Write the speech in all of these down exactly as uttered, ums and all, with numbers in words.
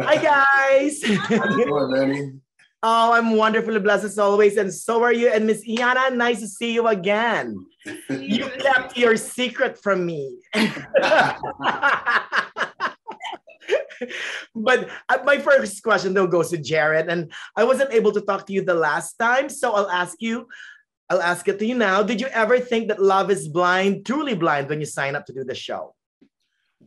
Hi, guys. How's it going, Manny? Oh, I'm wonderfully blessed as always, and so are you. And Miss Iyanna, nice to see you again. You kept your secret from me. But my first question, though, goes to Jarrette, and I wasn't able to talk to you the last time, so I'll ask you, I'll ask it to you now. Did you ever think that Love is Blind, truly blind, when you sign up to do the show?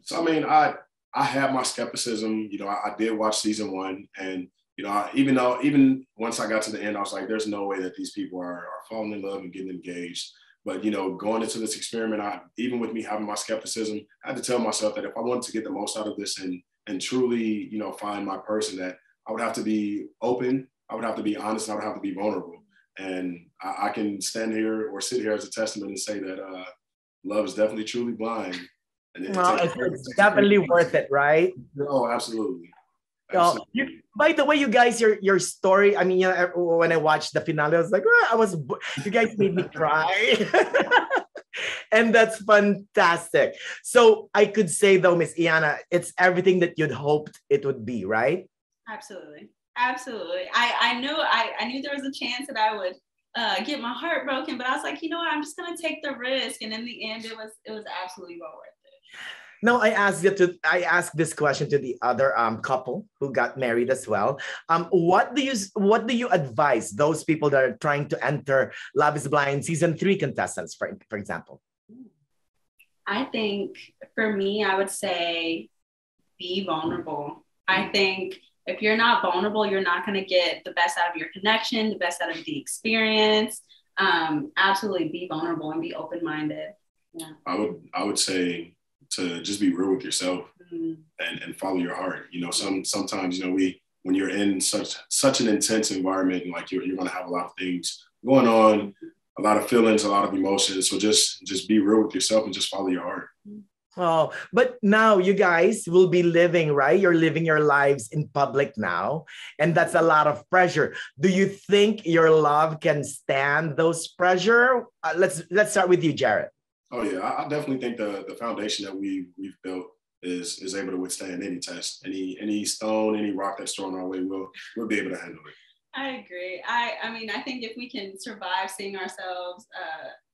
So, I mean, I I had my skepticism. You know, I, I did watch season one, and you know, I, even though, even once I got to the end, I was like, there's no way that these people are, are falling in love and getting engaged. But, you know, going into this experiment, I, even with me having my skepticism, I had to tell myself that if I wanted to get the most out of this and, and truly, you know, find my person, that I would have to be open, I would have to be honest, and I would have to be vulnerable. And I, I can stand here or sit here as a testament and say that uh, love is definitely truly blind. And it well, takes, it's it definitely experience. Worth it, right? Oh, absolutely. Oh, you, by the way, you guys, your your story. I mean, you know, when I watched the finale, I was like, oh, I was. You guys made me cry, and that's fantastic. So I could say though, Miss Iyanna, it's everything that you'd hoped it would be, right? Absolutely, absolutely. I I knew I I knew there was a chance that I would uh, get my heart broken, but I was like, you know what? I'm just gonna take the risk, and in the end, it was it was absolutely well worth it. No, I asked you to. I asked this question to the other um, couple who got married as well. Um, what do you What do you advise those people that are trying to enter Love is Blind season three contestants, for for example? I think for me, I would say be vulnerable. I think if you're not vulnerable, you're not going to get the best out of your connection, the best out of the experience. Um, absolutely, be vulnerable and be open minded. Yeah. I would. I would say. To just be real with yourself mm-hmm. and, and follow your heart. You know, some sometimes, you know, we when you're in such such an intense environment, like you're, you're going to have a lot of things going on, a lot of feelings, a lot of emotions. So just just be real with yourself and just follow your heart. Oh, but now you guys will be living, right? You're living your lives in public now, and that's a lot of pressure. Do you think your love can stand those pressure? Uh, let's let's start with you, Jarrette. Oh yeah, I definitely think the, the foundation that we we've built is is able to withstand any test, any any stone, any rock that's thrown our way. We'll we'll be able to handle it. I agree. I I mean, I think if we can survive seeing ourselves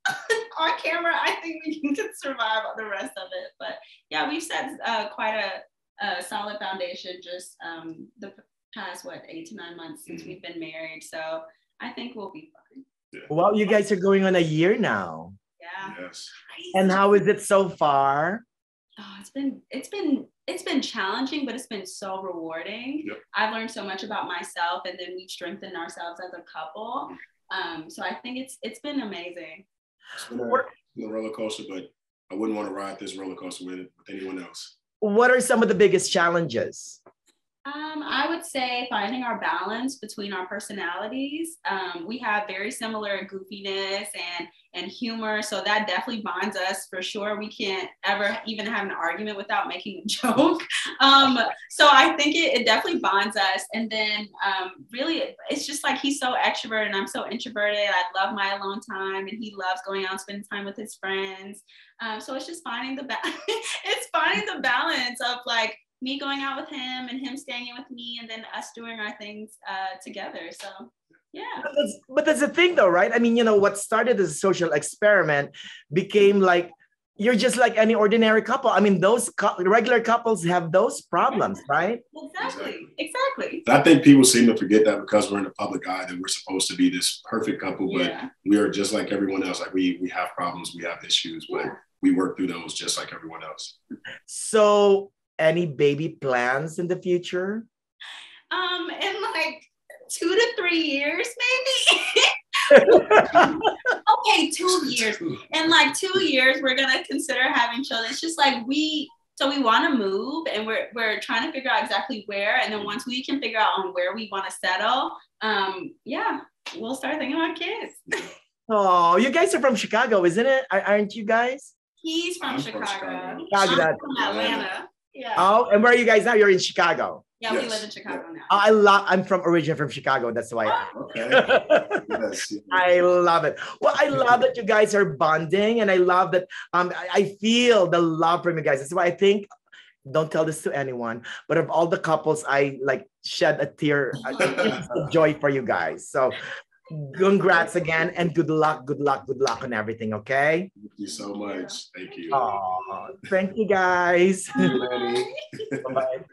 uh, on camera, I think we can survive the rest of it. But yeah, we've set uh, quite a, a solid foundation just um, the past what eight to nine months since mm-hmm. we've been married. So I think we'll be fine. Yeah. Well, you guys are going on a year now. Yeah. Yes. And how is it so far? Oh, it's been it's been it's been challenging, but it's been so rewarding. Yep. I've learned so much about myself, and then we strengthen ourselves as a couple. Um, so I think it's it's been amazing. It's been a roller coaster, but I wouldn't want to ride this roller coaster with, with anyone else. What are some of the biggest challenges? Um, I would say finding our balance between our personalities. Um, we have very similar goofiness and, and humor, so that definitely bonds us for sure. We can't ever even have an argument without making a joke. Um, so I think it, it definitely bonds us. And then um, really, it's just like he's so extroverted and I'm so introverted. I love my alone time, and he loves going out and spending time with his friends. Um, so it's just finding the ba- it's finding the balance of like, me going out with him and him staying in with me, and then us doing our things uh, together. So, yeah. But that's, but that's the thing though, right? I mean, you know, what started as a social experiment became like, you're just like any ordinary couple. I mean, those regular couples have those problems, right? Exactly, exactly. I think people seem to forget that because we're in the public eye, that we're supposed to be this perfect couple, but yeah. we are just like everyone else. Like we, we have problems, we have issues, but yeah. we work through those just like everyone else. So, any baby plans in the future? Um, in like two to three years, maybe. Okay, two years. In like two years, we're gonna consider having children. It's just like we, so we want to move, and we're we're trying to figure out exactly where. And then once we can figure out on where we want to settle, um, yeah, we'll start thinking about kids. Oh, you guys are from Chicago, isn't it? Aren't you guys? He's from I'm Chicago. From Chicago. I'm from Atlanta. Yeah. Oh, and where are you guys now? You're in Chicago. Yeah, yes. We live in Chicago yeah. now. Oh, I love. I'm from originally from Chicago. That's why. Oh, okay. Yes. I love it. Well, I love that you guys are bonding, and I love that. Um, I, I feel the love from you guys. That's why I think don't tell this to anyone, but of all the couples, I like shed a tear of joy for you guys. So congrats again, and good luck, good luck, good luck on everything, okay? Thank you so much. Thank you. Aww, thank you guys. Bye-bye.